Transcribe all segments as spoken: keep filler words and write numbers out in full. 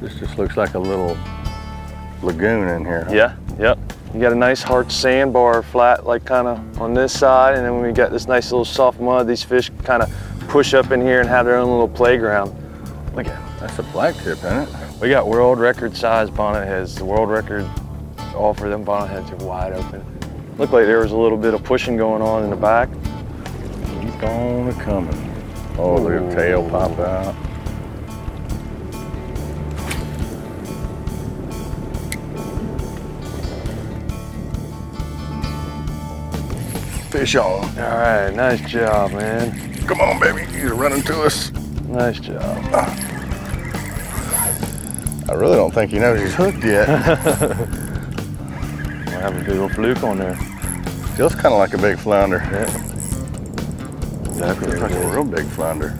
This just looks like a little lagoon in here. Huh? Yeah, yep. You got a nice hard sandbar flat, like kind of on this side, and then we got this nice little soft mud. These fish kind of push up in here and have their own little playground. Look at it. That's a blackfin, isn't it? We got world record size bonnetheads. The world record, all for them bonnetheads are wide open. Looked like there was a little bit of pushing going on in the back. Keep on coming. Oh, look at the tail pop out. Fish on. All right, nice job, man. Come on, baby, you're running to us. Nice job. I really don't think he knows he's hooked yet. I have a big old fluke on there. Feels kind of like a big flounder. Yeah. That's like a real big flounder.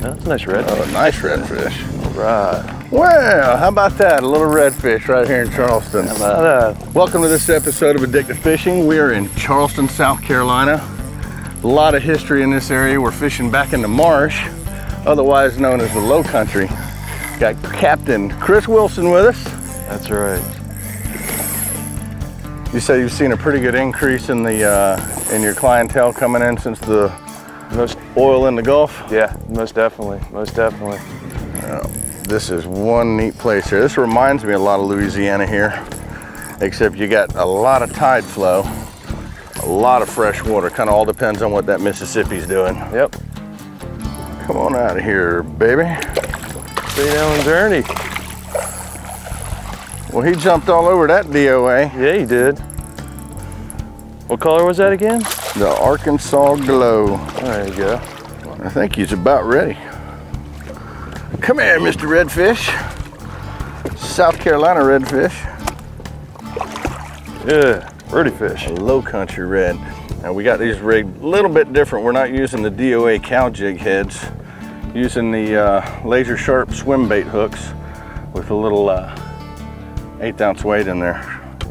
That's a nice redfish. Oh, a nice redfish. All right. Well, how about that? A little redfish right here in Charleston. How about that? Welcome to this episode of Addictive Fishing. We are in Charleston, South Carolina. A lot of history in this area. We're fishing back in the marsh, otherwise known as the Low Country. Got Captain Chris Wilson with us. That's right. You say you've seen a pretty good increase in the uh, in your clientele coming in since the most oil in the Gulf? Yeah, most definitely, most definitely. Uh, this is one neat place here. This reminds me a lot of Louisiana here, except you got a lot of tide flow, a lot of fresh water. Kind of all depends on what that Mississippi's doing. Yep. Come on out of here, baby. See Ellen's Ernie. Well, he jumped all over that D O A. Yeah, he did. What color was that again? The Arkansas Glow. There you go. I think he's about ready. Come here, Mister Redfish. South Carolina redfish. Yeah, pretty fish. Low country red. Now we got these rigged a little bit different. We're not using the D O A cow jig heads. Using the uh, Laser Sharp swim bait hooks with a little uh, eighth ounce weight in there.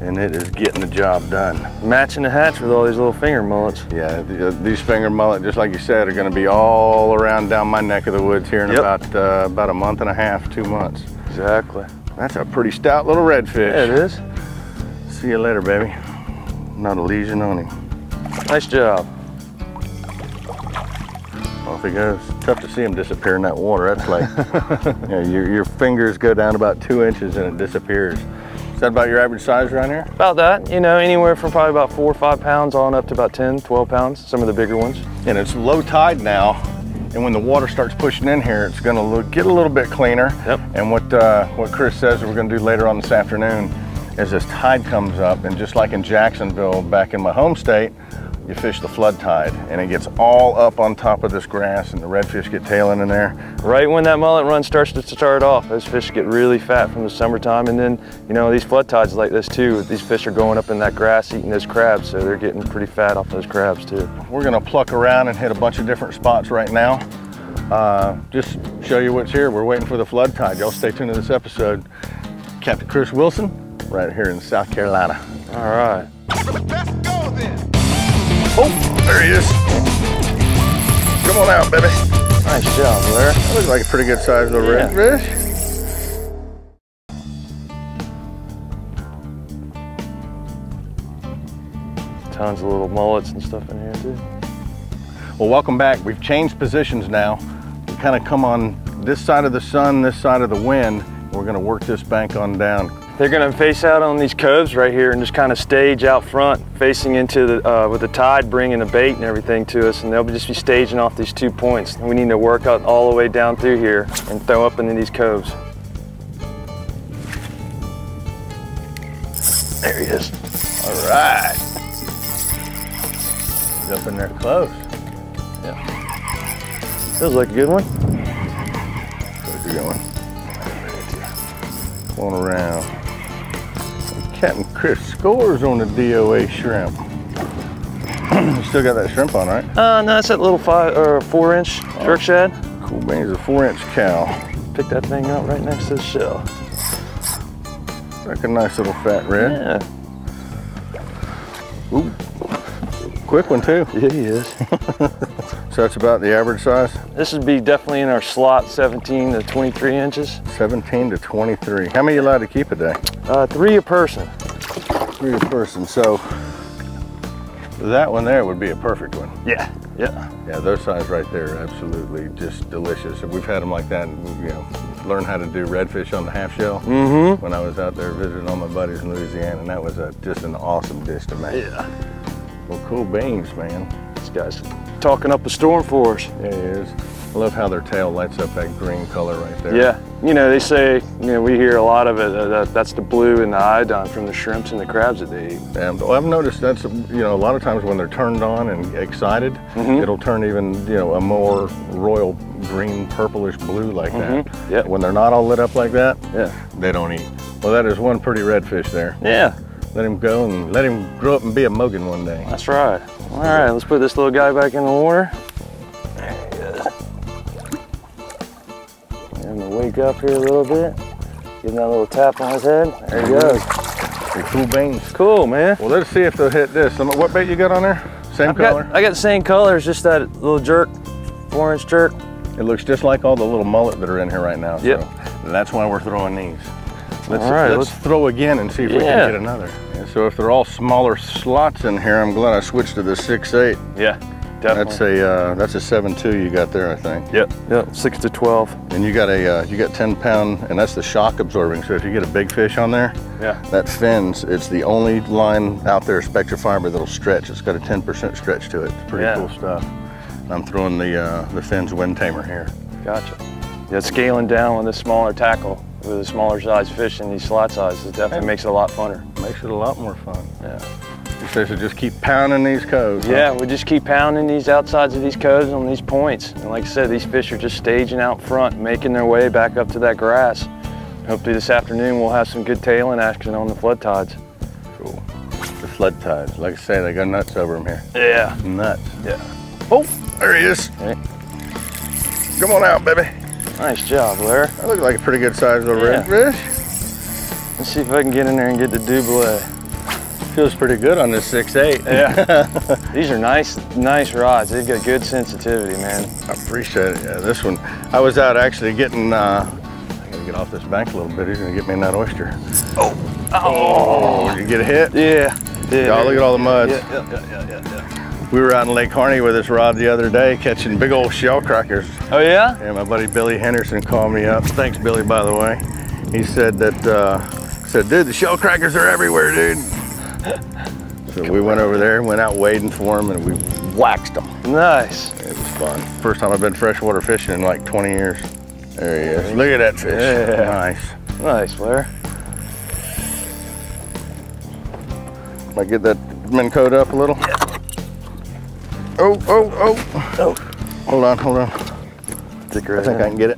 And it is getting the job done. Matching the hatch with all these little finger mullets. Yeah, these finger mullet, just like you said, are gonna be all around down my neck of the woods here in yep. about uh, about a month and a half, two months. Exactly. That's a pretty stout little redfish. Yeah, it is. See you later, baby. Not a lesion on him. Nice job. Off he goes. Tough to see him disappear in that water. That's like, you know, your, your fingers go down about two inches and it disappears. Is that about your average size around here? About that, you know, anywhere from probably about four or five pounds on up to about ten, twelve pounds, some of the bigger ones. And it's low tide now, and when the water starts pushing in here, it's gonna look, get a little bit cleaner. Yep. And what, uh, what Chris says we're gonna do later on this afternoon is as tide comes up, and just like in Jacksonville, back in my home state, you fish the flood tide, and it gets all up on top of this grass, and the redfish get tailing in there. Right when that mullet run starts to start off, those fish get really fat from the summertime, and then, you know, these flood tides like this too, these fish are going up in that grass eating those crabs, so they're getting pretty fat off those crabs too. We're gonna pluck around and hit a bunch of different spots right now. Uh, just show you what's here. We're waiting for the flood tide. Y'all stay tuned to this episode. Captain Chris Wilson, right here in South Carolina. All right. Let's go then. Oh, there he is. Come on out, baby. Nice job, Blair. That looks like a pretty good size little yeah. redfish. Tons of little mullets and stuff in here, too. Well, welcome back. We've changed positions now. We kind of come on this side of the sun, this side of the wind. We're going to work this bank on down. They're gonna face out on these coves right here and just kind of stage out front, facing into the, uh, with the tide, bringing the bait and everything to us, and they'll just be staging off these two points. We need to work out all the way down through here and throw up into these coves. There he is. All right. He's up in there close. Yeah. Feels like a good one. Feels like a good one. Come on around. Captain Chris scores on the D O A shrimp. You still got that shrimp on, right? Uh, no, it's that little five or four inch oh. jerk shad. Cool beans, a four inch cow. Pick that thing up right next to the shell. Like a nice little fat red. Yeah. Ooh, quick one too. Yeah, he is. So that's about the average size? This would be definitely in our slot, seventeen to twenty-three inches. seventeen to twenty-three. How many are you allowed to keep a day? Uh, three a person. Three a person. So that one there would be a perfect one. Yeah. Yeah. Yeah, those size right there are absolutely just delicious. We've had them like that, and, you know, learn how to do redfish on the half shell. Mm-hmm. When I was out there visiting all my buddies in Louisiana, and that was a, just an awesome dish to make. Yeah. Well, cool beans, man. This guy's talking up a storm for us. Yeah, he is. I love how their tail lights up that green color right there. Yeah. You know, they say, you know, we hear a lot of it, uh, that, that's the blue and the iodine from the shrimps and the crabs that they eat. Yeah, well, I've noticed that's, you know, a lot of times when they're turned on and excited, mm-hmm. it'll turn even, you know, a more royal green, purplish blue like mm-hmm. that. Yeah. When they're not all lit up like that, yeah. they don't eat. Well, that is one pretty redfish there. Yeah. Let him go and let him grow up and be a Mogan one day. That's right. All right, let's put this little guy back in the water. Wake up here a little bit. Give him that little tap on his head. There he goes. They're cool beans. Cool, man. Well, let's see if they'll hit this. What bait you got on there? Same I've color? Got, I got the same color. It's just that little jerk, four inch jerk. It looks just like all the little mullet that are in here right now. Yep. So that's why we're throwing these. Let's, all right, let's, let's throw again and see if yeah. we can get another. And so if they're all smaller slots in here, I'm glad I switched to the six eight. Yeah. Definitely. That's a uh, that's a seven two you got there, I think. Yep. Yep. six to twelve. And you got a uh, you got ten pound, and that's the shock absorbing. So if you get a big fish on there, yeah, that fins. It's the only line out there, Spectra Fiber, that'll stretch. It's got a ten percent stretch to it. It's pretty yeah. cool stuff. And I'm throwing the uh, the fins wind tamer here. Gotcha. Yeah, scaling down with a smaller tackle with a smaller size fish in these slot sizes definitely hey. makes it a lot funner. Makes it a lot more fun. Yeah. So just keep pounding these coves. Yeah, huh? we just keep pounding these outsides of these coves on these points. And like I said, these fish are just staging out front, making their way back up to that grass. Hopefully this afternoon we'll have some good tailing action on the flood tides. Cool. The flood tides. Like I say, they go nuts over them here. Yeah. Nuts. Yeah. Oh, there he is. Right. Come on out, baby. Nice job, Blair. That looks like a pretty good size little yeah. redfish. Let's see if I can get in there and get the doublet. Feels pretty good on this six eight. Yeah. These are nice, nice rods. They've got good sensitivity, man. I appreciate it. Yeah, this one, I was out actually getting, uh, I gotta get off this bank a little bit. He's gonna get me in that oyster. Oh. Oh. Oh. You get a hit? Yeah. Yeah. Y'all look at all the muds. Yeah, yeah, yeah, yeah, yeah, yeah. We were out in Lake Harney with this rod the other day catching big old shell crackers. Oh, yeah? Yeah, my buddy Billy Henderson called me up. Thanks, Billy, by the way. He said that, uh, said, dude, the shell crackers are everywhere, dude. So we went over there, went out wading for them, and we waxed them. Nice. It was fun. First time I've been freshwater fishing in like twenty years. There he is. Look at that fish. Yeah. Nice. Nice, Blair. Can I get that Min Code up a little? Yeah. Oh, oh, oh. Oh. Hold on, hold on. Stick right I think in. I can get it.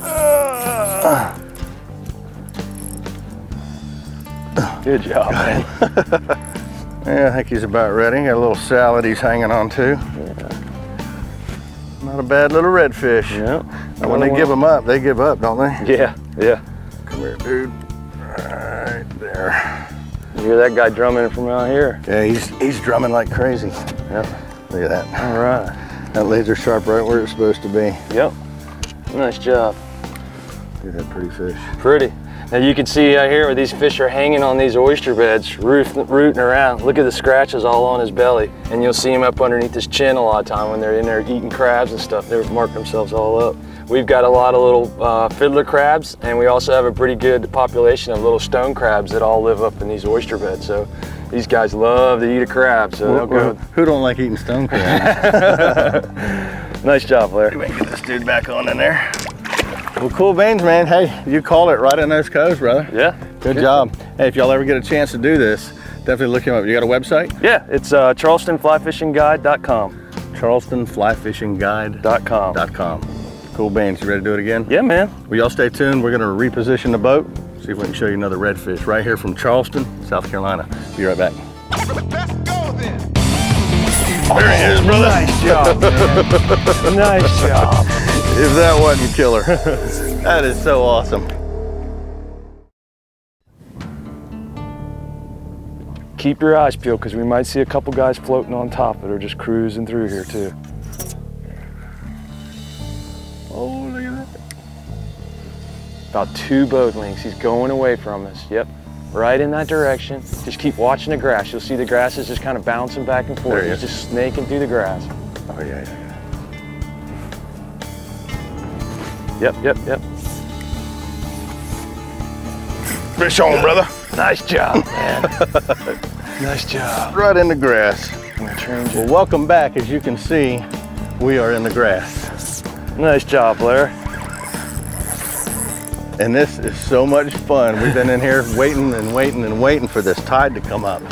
Uh. Good job, man. Yeah, I think he's about ready. Got a little salad he's hanging on to. Yeah. Not a bad little redfish. Yeah. And when they give them up, they give up, don't they? Yeah, yeah. Come here, dude. Right there. You hear that guy drumming from out here? Yeah, he's he's drumming like crazy. Yep. Look at that. All right. That laser sharp right where it's supposed to be. Yep. Nice job. Look at that pretty fish. Pretty. Now you can see out here where these fish are hanging on these oyster beds, roof, rooting around. Look at the scratches all on his belly. And you'll see him up underneath his chin a lot of time when they're in there eating crabs and stuff. They're marking themselves all up. We've got a lot of little uh, fiddler crabs, and we also have a pretty good population of little stone crabs that all live up in these oyster beds. So these guys love to eat a crab, so well, they'll go. Well, who don't like eating stone crabs? Nice job, Blair. We can get this dude back on in there. Well, cool beans, man. Hey, you called it right in those coves, brother. Yeah. Good, good job. Hey, if y'all ever get a chance to do this, definitely look him up. You got a website? Yeah, it's uh, Charleston Fly Fishing Guide dot com. Charleston Fly Fishing Guide dot com. Cool beans. You ready to do it again? Yeah, man. Well, y'all stay tuned. We're going to reposition the boat, see if we can show you another redfish right here from Charleston, South Carolina. Be right back. Let's go then. There he is, brother. Nice job, man. Nice job. If that wasn't killer. That is so awesome. Keep your eyes peeled because we might see a couple guys floating on top that are just cruising through here too. about two boat lengths. He's going away from us. Yep, right in that direction. Just keep watching the grass. You'll see the grass is just kind of bouncing back and forth. He's just snaking through the grass. Oh, yeah, yeah, yeah. Yep, yep, yep. Fish on, brother. Nice job, man. Nice job. Right in the grass. Well, welcome back. As you can see, we are in the grass. Nice job, Blair. And this is so much fun. We've been in here waiting and waiting and waiting for this tide to come up.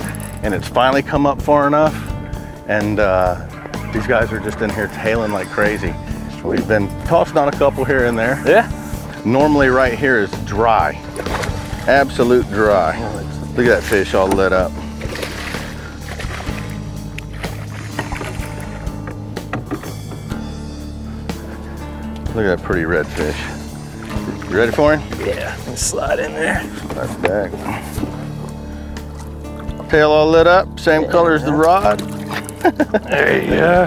And it's finally come up far enough. And uh, these guys are just in here tailing like crazy. We've been tossing on a couple here and there. Yeah. Normally right here is dry. Absolute dry. Look at that fish all lit up. Look at that pretty red fish. You ready for him? Yeah, I'm gonna slide in there. Slide back. Tail all lit up, same yeah. color as the rod. There you go.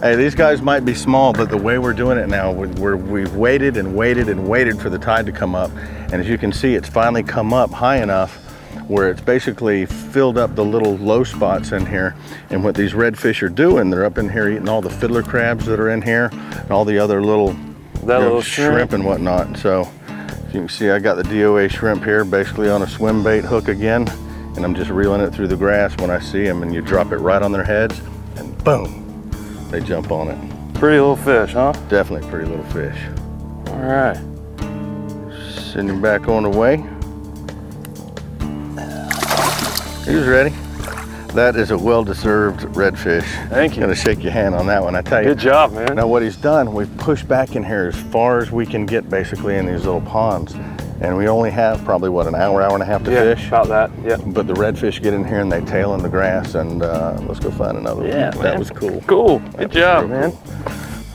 Hey, these guys might be small, but the way we're doing it now, we're, we've waited and waited and waited for the tide to come up. And as you can see, it's finally come up high enough where it's basically filled up the little low spots in here. And what these redfish are doing, they're up in here eating all the fiddler crabs that are in here and all the other little, you know, little shrimp. shrimp and whatnot. So as you can see, I got the D O A shrimp here basically on a swim bait hook again, and I'm just reeling it through the grass when I see them, and you drop it right on their heads and boom, they jump on it. Pretty little fish, huh? Definitely pretty little fish. All right. Send him back on the way. He was ready. That is a well-deserved redfish. Thank you. I'm gonna shake your hand on that one, I tell you. Good job, man. Now what he's done, we've pushed back in here as far as we can get basically in these little ponds. And we only have probably, what, an hour, hour and a half to yeah, fish? about that, yeah. But the redfish get in here and they tail in the grass, and uh, let's go find another yeah, one. Yeah, that was cool. Cool, that good job, man. Cool.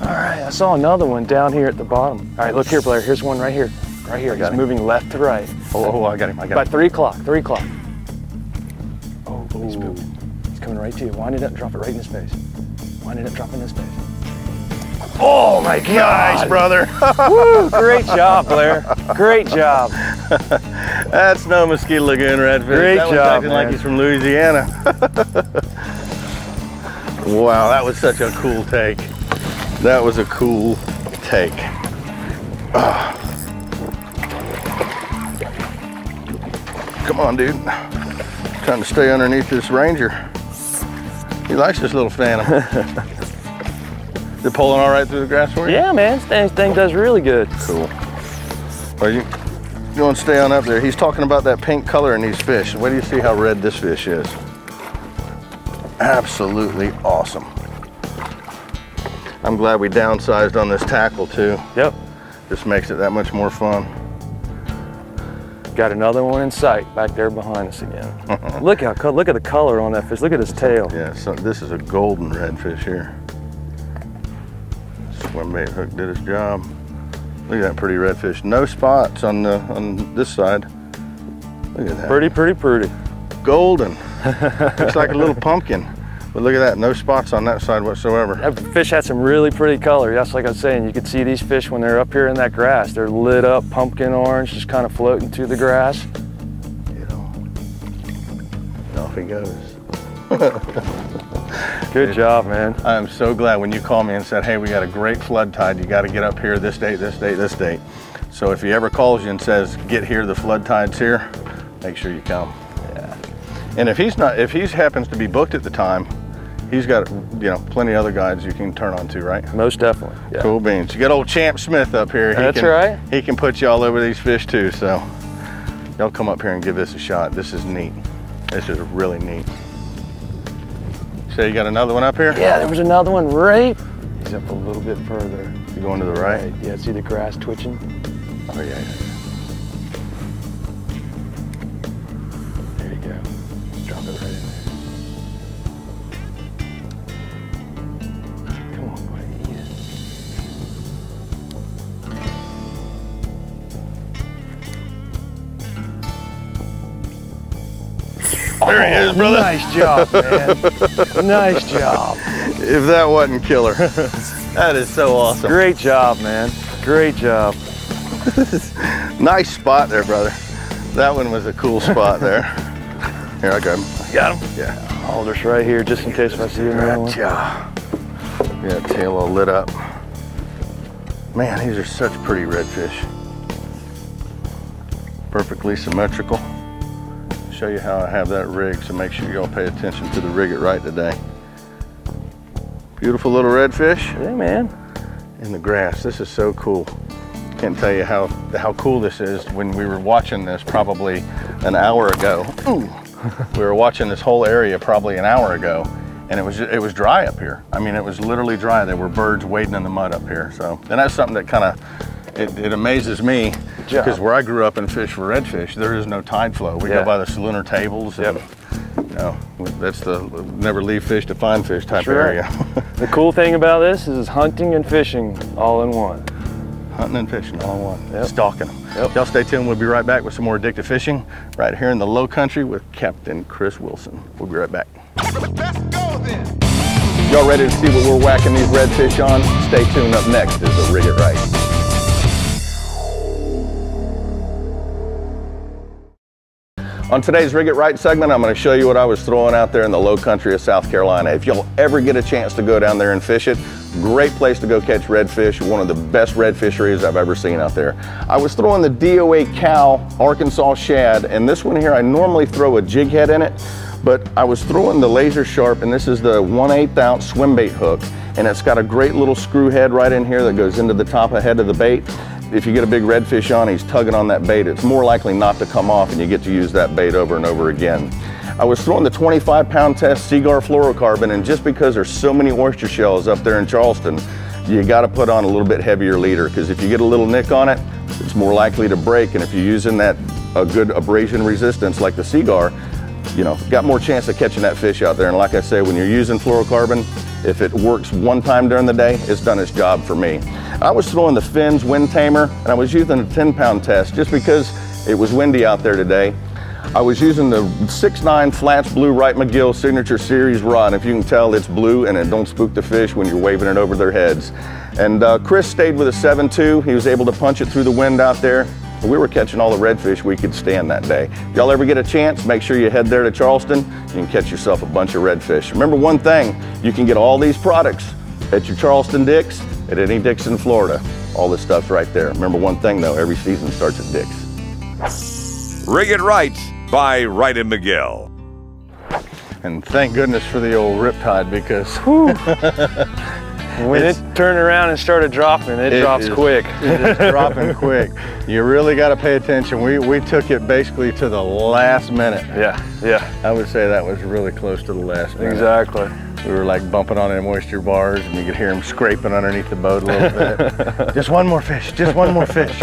All right, I saw another one down here at the bottom. All right, look here, Blair, here's one right here. Right here, he's him. moving left to right. Oh, oh, I got him, I got By him. By three o'clock, three o'clock. He's moving. He's coming right to you. Wind it up, drop it right in his face. Wind it up, drop it in his face. Oh my God. Nice, brother. Woo, great job, Blair. Great job. That's no Mesquite Lagoon redfish. Great that job, acting man. Like he's from Louisiana. Wow, that was such a cool take. That was a cool take. Oh. Come on, dude. Trying to stay underneath this ranger. He likes this little phantom. They're pulling all right through the grass for you? Yeah, man, this thing, thing does really good. Cool. Well, you, you want to stay on up there. He's talking about that pink color in these fish. Wait till you see how red this fish is. Absolutely awesome. I'm glad we downsized on this tackle too. Yep. Just makes it that much more fun. Got another one in sight back there behind us again. Look how look at the color on that fish. Look at his tail. Yeah, so this is a golden redfish here. Swim bait hook did its job. Look at that pretty redfish. No spots on the on this side. Look at that. Pretty, pretty, pretty. Golden. Looks like a little pumpkin. But look at that, no spots on that side whatsoever. That fish had some really pretty color. That's like I was saying, you could see these fish when they're up here in that grass. They're lit up, pumpkin orange, just kind of floating through the grass. You know, and off he goes. Good job, man. I'm so glad when you called me and said, hey, we got a great flood tide. You got to get up here this date, this date, this date. So if he ever calls you and says, get here, the flood tide's here, make sure you come. Yeah. And if he's not, if he happens to be booked at the time, he's got, you know, plenty of other guides you can turn on to, right? Most definitely. Yeah. Cool beans. You got old Champ Smith up here. He That's can, right. He can put you all over these fish too. So y'all come up here and give this a shot. This is neat. This is really neat. So you got another one up here? Yeah, there was another one right. He's up a little bit further. You're going to the right? Yeah, see the grass twitching? Oh, yeah, yeah. There you go. Drop it right in there. There he is, brother. Nice job, man. Nice job. If that wasn't killer. That is so awesome. Great job, man. Great job. Nice spot there, brother. That one was a cool spot there. Here, I got him. Got him? Yeah. I'll hold this right here just in case I see another one. Yeah, tail all lit up. Man, these are such pretty redfish. Perfectly symmetrical. Show you how I have that rig, so make sure y'all pay attention to the rig it right today. Beautiful little redfish. Hey, man. In the grass. This is so cool. Can't tell you how how cool this is. When we were watching this probably an hour ago, ooh, we were watching this whole area probably an hour ago, and it was it was dry up here. I mean, it was literally dry. There were birds wading in the mud up here. So, and that's something that kind of it, it amazes me. Because where I grew up and fished for redfish, there is no tide flow. We yeah. go by the saliner tables. And, yep. You know, that's the never leave fish to find fish type sure. area. The cool thing about this is hunting and fishing all in one. Hunting and fishing all in one. Yep. Stalking them. Yep. Y'all stay tuned. We'll be right back with some more addictive fishing right here in the low country with Captain Chris Wilson. We'll be right back. Let's go then. Y'all ready to see what we're whacking these redfish on? Stay tuned. Up next is a Rig It Right. On today's Rig It Right segment, I'm going to show you what I was throwing out there in the low country of South Carolina. If you'll ever get a chance to go down there and fish it, great place to go catch redfish. One of the best red fisheries I've ever seen out there. I was throwing the D O A Cal Arkansas Shad, and this one here, I normally throw a jig head in it, but I was throwing the Laser Sharp, and this is the one eighth ounce swim bait hook, and it's got a great little screw head right in here that goes into the top of head of the bait. If you get a big redfish on, he's tugging on that bait, it's more likely not to come off, and you get to use that bait over and over again. I was throwing the twenty-five pound test Seaguar fluorocarbon, and just because there's so many oyster shells up there in Charleston, you gotta put on a little bit heavier leader, because if you get a little nick on it, it's more likely to break, and if you're using that a good abrasion resistance like the Seaguar, you know, got more chance of catching that fish out there. And like I say, when you're using fluorocarbon, if it works one time during the day, it's done its job for me. I was throwing the Fins wind tamer, and I was using a ten pound test just because it was windy out there today. I was using the six nine flats blue Wright McGill signature series rod. If you can tell, it's blue, and it don't spook the fish when you're waving it over their heads. And uh, Chris stayed with a seven two. He was able to punch it through the wind out there. We were catching all the redfish we could stand that day. If y'all ever get a chance, make sure you head there to Charleston. You can catch yourself a bunch of redfish. Remember one thing, you can get all these products at your Charleston Dick's, at any Dick's in Florida. All this stuff's right there. Remember one thing though, every season starts at Dick's. Rig It Right by Wright and McGill. And thank goodness for the old riptide, because whew, when it's, it turned around and started dropping, it, it drops is, quick. It is dropping quick. You really got to pay attention. We, we took it basically to the last minute. Yeah, yeah. I would say that was really close to the last minute. Exactly. We were like bumping on them oyster bars, and you could hear them scraping underneath the boat a little bit. Just one more fish, just one more fish.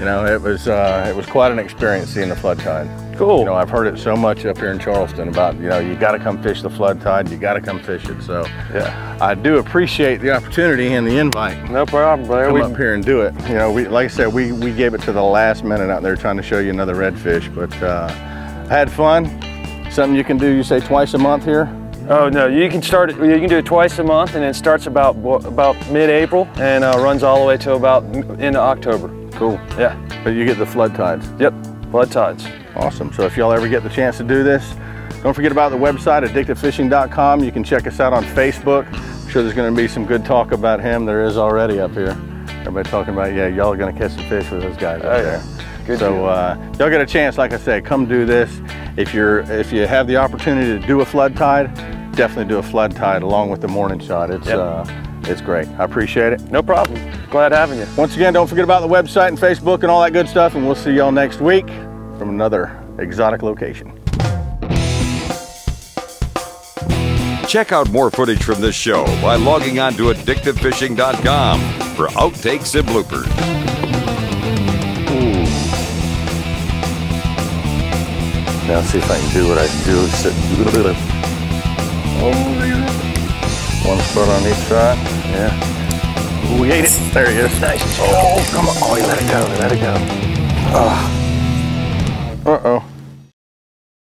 You know, it was, uh, it was quite an experience seeing the flood tide. Cool. You know, I've heard it so much up here in Charleston about, you know, you got to come fish the flood tide, you got to come fish it. So yeah, I do appreciate the opportunity and the invite. No problem, Blair. Come we up here and do it. You know, we, like I said, we, we gave it to the last minute out there trying to show you another redfish, but uh, I had fun. Something you can do, you say, twice a month here? Oh no, you can start. You can do it twice a month, and it starts about about mid-April and uh, runs all the way to about into October. Cool. Yeah. But you get the flood tides. Yep. Flood tides. Awesome. So if y'all ever get the chance to do this, don't forget about the website addictive fishing dot com. You can check us out on Facebook. I'm sure there's going to be some good talk about him. There is already up here. Everybody talking about yeah, y'all are going to catch some fish with those guys out there. Good so uh, y'all get a chance. Like I say, come do this. If you're if you have the opportunity to do a flood tide, definitely do a flood tide along with the morning shot. It's, yep. uh, it's great. I appreciate it. No problem. Glad having you. Once again, don't forget about the website and Facebook and all that good stuff, and we'll see y'all next week from another exotic location. Check out more footage from this show by logging on to addictive fishing dot com for outtakes and bloopers. Ooh. Now see if I can do what I do. Sit. Oh, one foot on each side. Yeah. Ooh, we ate it. There he is. Nice. Oh, come on. Oh, he let it go. Let it go. Oh. Uh-oh.